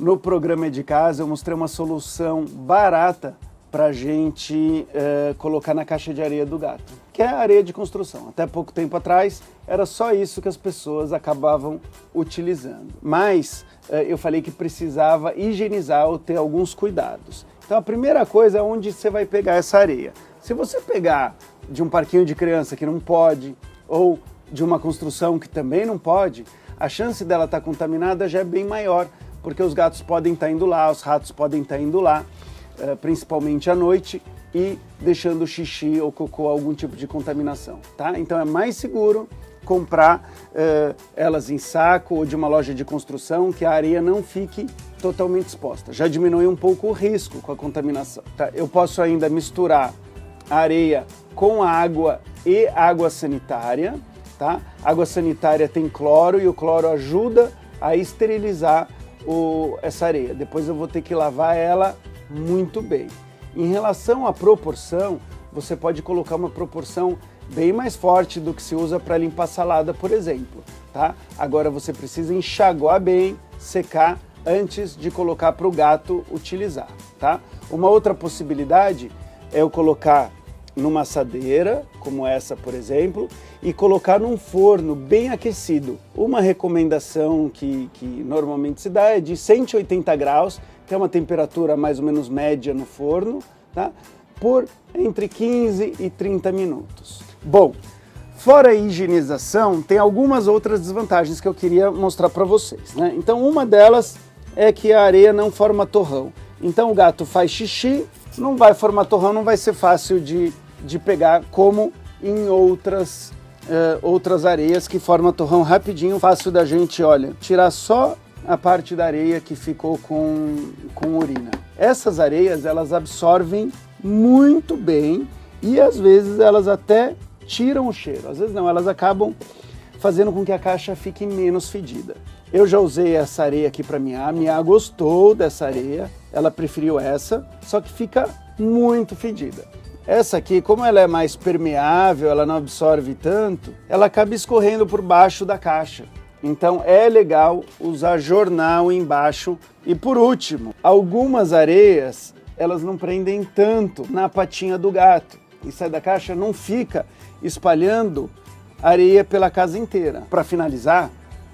No programa É de Casa eu mostrei uma solução barata para a gente colocar na caixa de areia do gato, que é a areia de construção. Até pouco tempo atrás era só isso que as pessoas acabavam utilizando. Mas eu falei que precisava higienizar ou ter alguns cuidados. Então a primeira coisa é onde você vai pegar essa areia. Se você pegar de um parquinho de criança que não pode, ou de uma construção que também não pode, a chance dela estar contaminada já é bem maior, porque os gatos podem estar indo lá, os ratos podem estar indo lá, principalmente à noite, e deixando xixi ou cocô, algum tipo de contaminação, tá? Então é mais seguro comprar elas em saco ou de uma loja de construção, que a areia não fique totalmente exposta. Já diminui um pouco o risco com a contaminação, tá? Eu posso ainda misturar a areia com água e água sanitária, tá? A água sanitária tem cloro e o cloro ajuda a esterilizar essa areia. Depois eu vou ter que lavar ela muito bem. Em relação à proporção, você pode colocar uma proporção bem mais forte do que se usa para limpar salada, por exemplo, tá? Agora você precisa enxaguar bem, secar antes de colocar para o gato utilizar, tá? Uma outra possibilidade é eu colocar numa assadeira, como essa, por exemplo, e colocar num forno bem aquecido. Uma recomendação que normalmente se dá é de 180 graus, que é uma temperatura mais ou menos média no forno, tá? Por entre 15 e 30 minutos. Bom, fora a higienização, tem algumas outras desvantagens que eu queria mostrar para vocês, né? Então, uma delas é que a areia não forma torrão. Então, o gato faz xixi, não vai formar torrão, não vai ser fácil de pegar, como em outras areias que formam torrão rapidinho. Fácil da gente, olha, tirar só a parte da areia que ficou com urina. Essas areias, elas absorvem muito bem e às vezes elas até tiram o cheiro. Às vezes não, elas acabam fazendo com que a caixa fique menos fedida. Eu já usei essa areia aqui para a Mia gostou dessa areia, ela preferiu essa, só que fica muito fedida. Essa aqui, como ela é mais permeável, ela não absorve tanto, ela acaba escorrendo por baixo da caixa. Então é legal usar jornal embaixo. E por último, algumas areias, elas não prendem tanto na patinha do gato e sai da caixa, não fica espalhando areia pela casa inteira. Para finalizar,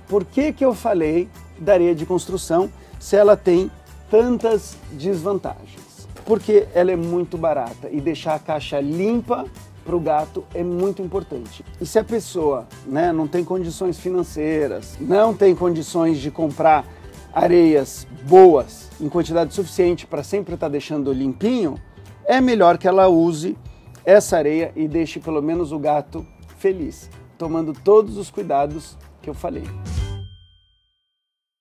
por que eu falei da areia de construção se ela tem tantas desvantagens? Porque ela é muito barata e deixar a caixa limpa para o gato é muito importante. E se a pessoa, né, não tem condições financeiras, não tem condições de comprar areias boas em quantidade suficiente para sempre estar deixando limpinho, é melhor que ela use essa areia e deixe pelo menos o gato feliz, tomando todos os cuidados que eu falei.